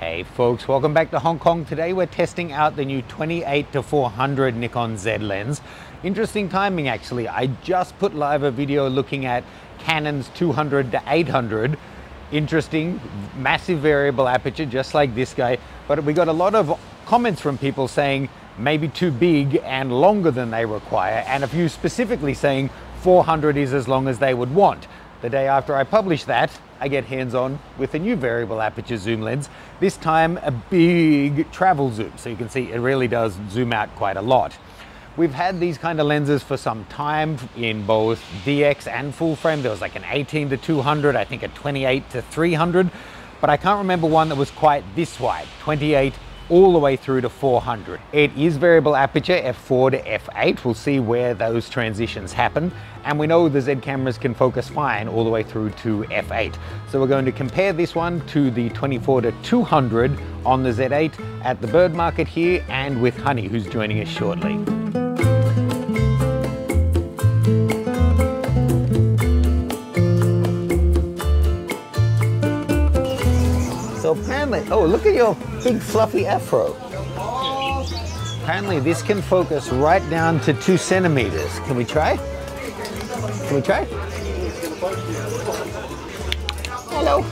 Hey folks, welcome back to Hong Kong. Today we're testing out the new 28-400 Nikon Z lens. Interesting timing actually. I just put live a video looking at Canon's 200-800. Interesting, massive variable aperture, just like this guy. But we got a lot of comments from people saying maybe too big and longer than they require. And a few specifically saying 400 is as long as they would want. The day after I publish that, I get hands-on with a new variable aperture zoom lens, this time a big travel zoom. So you can see it really does zoom out quite a lot. We've had these kind of lenses for some time in both DX and full frame. There was like an 18-200, I think a 28-300, but I can't remember one that was quite this wide, 28 all the way through to 400. It is variable aperture, f4 to f8. We'll see where those transitions happen. And we know the Z cameras can focus fine all the way through to f8. So we're going to compare this one to the 24-200 on the Z8 at the bird market here and with Honey, who's joining us shortly. So apparently, oh, look at your big fluffy afro. Apparently this can focus right down to 2 centimeters. Can we try? Can we try? Hello.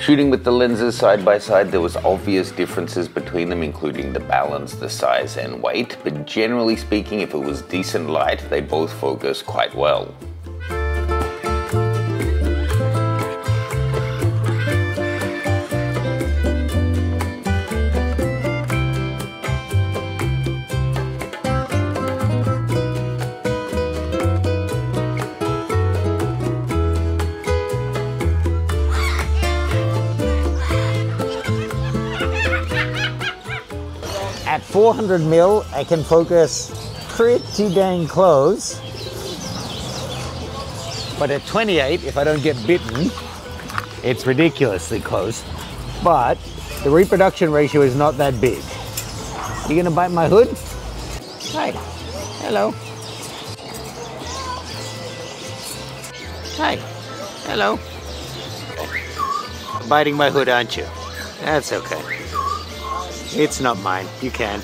Shooting with the lenses side by side, there was obvious differences between them, including the balance, the size and weight. But generally speaking, if it was decent light, they both focus quite well. At 400 mil, I can focus pretty dang close. But at 28, if I don't get bitten, it's ridiculously close. But the reproduction ratio is not that big. You gonna bite my hood? Hi, hello. Hi, hello. Biting my hood, aren't you? That's okay. It's not mine, you can.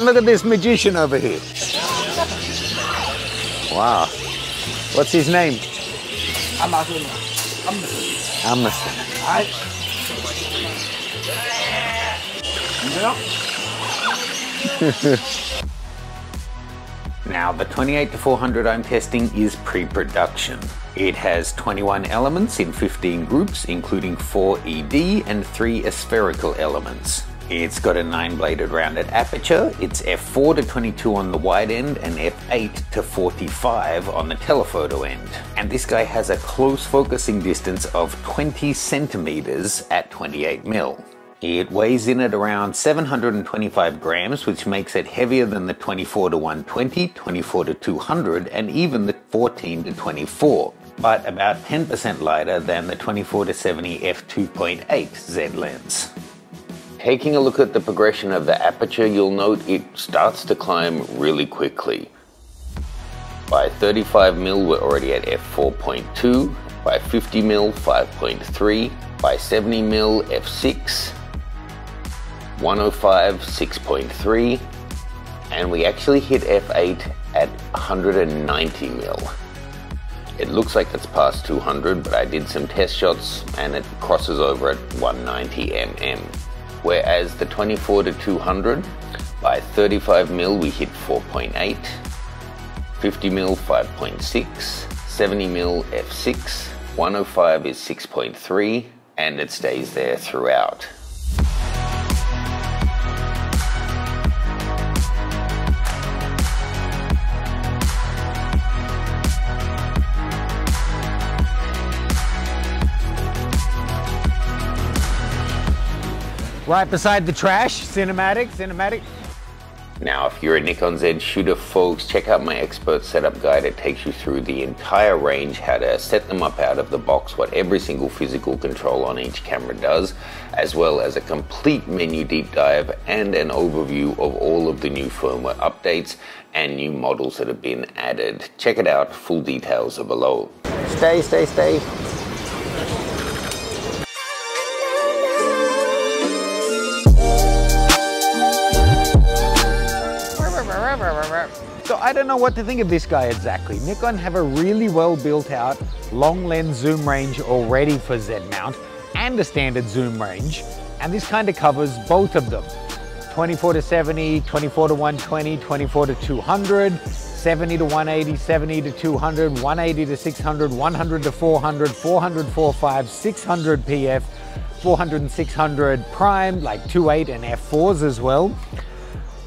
Look at this magician over here. Wow. What's his name? Amasim. Amasim. Hi. Now, the 28-400 I'm testing is pre-production. It has 21 elements in 15 groups, including 4 ED and 3 aspherical elements. It's got a 9-bladed rounded aperture. It's f4 to 22 on the wide end and f8 to 45 on the telephoto end. And this guy has a close focusing distance of 20 centimeters at 28 mil. It weighs in at around 725 grams, which makes it heavier than the 24-120, 24-200, and even the 14-24, but about 10% lighter than the 24-70 f2.8 Z lens. Taking a look at the progression of the aperture, you'll note it starts to climb really quickly. By 35mm, we're already at f4.2, by 50mm, 5.3, by 70mm, f6, 105, 6.3, and we actually hit f8 at 190mm. It looks like it's past 200, but I did some test shots and it crosses over at 190mm. Whereas the 24-200, by 35mm we hit 4.8, 50mm 5.6, 70mm f6, 105 is 6.3, and it stays there throughout. Right beside the trash, cinematic. Now, if you're a Nikon Z shooter, folks, check out my expert setup guide. It takes you through the entire range, how to set them up out of the box, what every single physical control on each camera does, as well as a complete menu deep dive and an overview of all of the new firmware updates and new models that have been added. Check it out, full details are below. Stay. So I don't know what to think of this guy exactly. Nikon have a really well built out long lens zoom range already for Z mount and a standard zoom range. And this kind of covers both of them. 24 to 70, 24 to 120, 24 to 200, 70 to 180, 70 to 200, 180 to 600, 100 to 400, 400, 4.5, 600 PF, 400 and 600 prime, like 2.8 and F4s as well.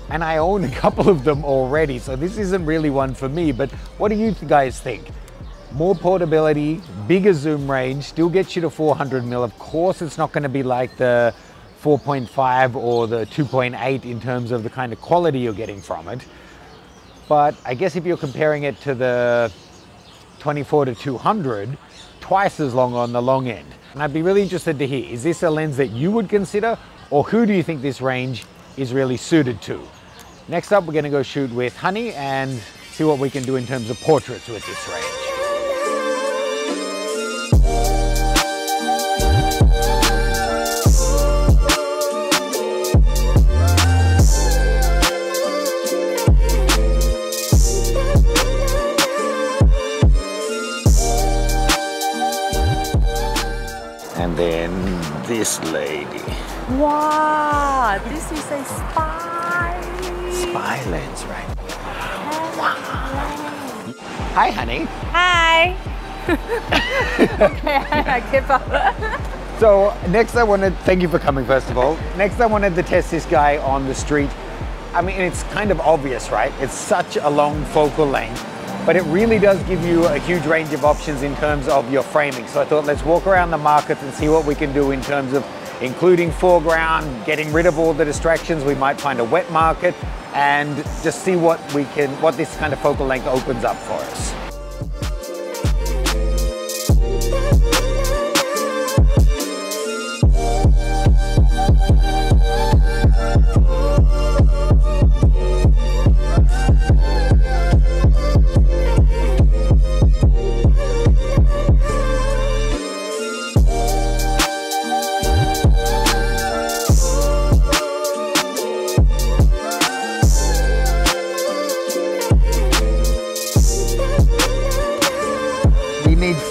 And I own a couple of them already, so this isn't really one for me, but what do you guys think? More portability, bigger zoom range, still gets you to 400 mil. Of course, it's not gonna be like the 4.5 or the 2.8 in terms of the kind of quality you're getting from it. But I guess if you're comparing it to the 24 to 200, twice as long on the long end. And I'd be really interested to hear, is this a lens that you would consider, or who do you think this range is really suited to? Next up, we're gonna go shoot with Honey and see what we can do in terms of portraits with this range. And then this lady. Wow, this is a spy. Spy lens, right? Wow. Hi, honey. Hi. Okay, I give up. So next I wanted, thank you for coming first of all. Next I wanted to test this guy on the street. I mean, it's kind of obvious, right? It's such a long focal length, but it really does give you a huge range of options in terms of your framing. So I thought, let's walk around the markets and see what we can do in terms of including foreground, getting rid of all the distractions. We might find a wet market and just see what we can, what this kind of focal length opens up for us.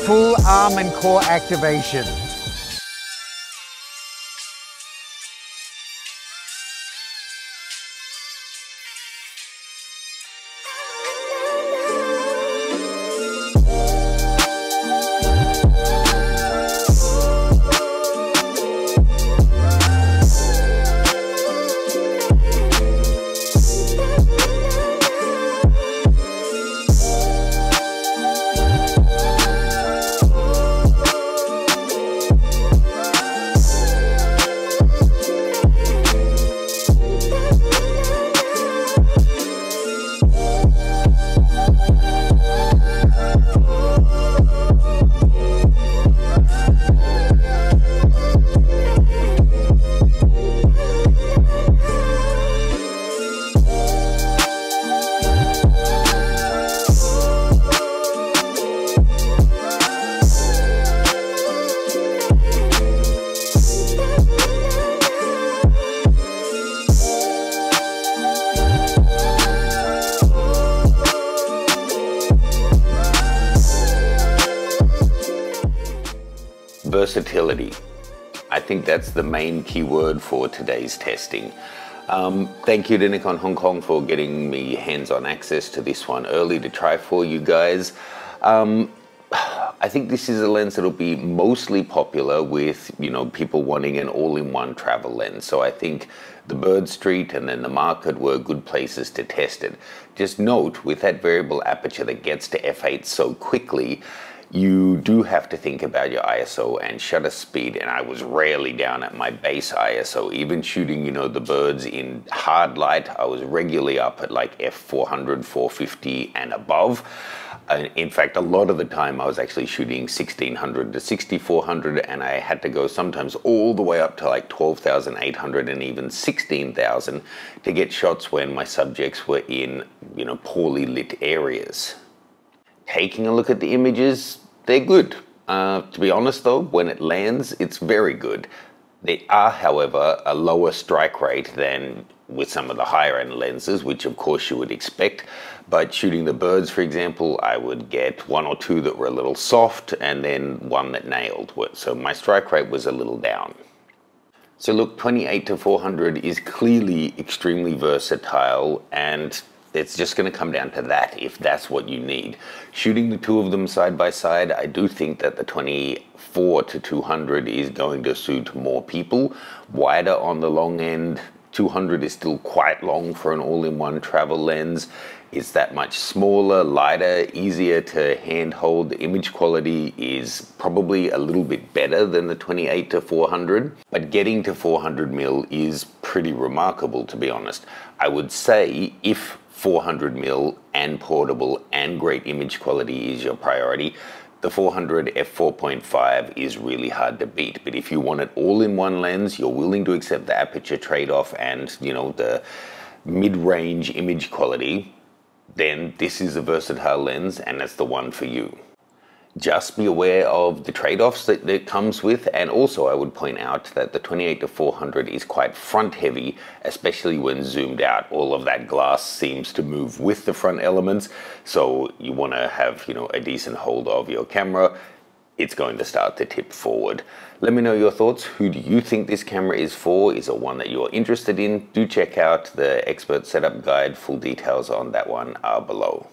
Full arm and core activation. Versatility. I think that's the main key word for today's testing. Thank you to Nikon Hong Kong for getting me hands-on access to this one early to try for you guys. I think this is a lens that'll be mostly popular with, you know, people wanting an all-in-one travel lens. So I think the Bird Street and then the market were good places to test it. Just note, with that variable aperture that gets to f8 so quickly, you do have to think about your ISO and shutter speed, and I was rarely down at my base ISO. Even shooting, you know, the birds in hard light, I was regularly up at like f400, 450 and above. In fact, a lot of the time I was actually shooting 1600 to 6400, and I had to go sometimes all the way up to like 12,800 and even 16,000 to get shots when my subjects were in, you know, poorly lit areas. Taking a look at the images, they're good. To be honest though, when it lands, it's very good. They are, however, a lower strike rate than with some of the higher end lenses, which of course you would expect. But shooting the birds, for example, I would get one or two that were a little soft and then one that nailed. So my strike rate was a little down. So look, 28 to 400 is clearly extremely versatile, and it's just going to come down to that if that's what you need. Shooting the two of them side by side, I do think that the 24 to 200 is going to suit more people. Wider on the long end, 200 is still quite long for an all-in-one travel lens. It's that much smaller, lighter, easier to handhold. The image quality is probably a little bit better than the 28 to 400, but getting to 400 mil is pretty remarkable, to be honest. I would say if 400 mil and portable and great image quality is your priority, the 400 f4.5 is really hard to beat. But if you want it all in one lens, you're willing to accept the aperture trade-off and, you know, the mid-range image quality, then this is a versatile lens and it's the one for you. Just be aware of the trade-offs that it comes with, and also I would point out that the 28 to 400 is quite front heavy, especially when zoomed out. All of that glass seems to move with the front elements, so you want to have, you know, a decent hold of your camera. It's going to start to tip forward. Let me know your thoughts. Who do you think this camera is for? Is it one that you're interested in? Do check out the expert setup guide. Full details on that one are below.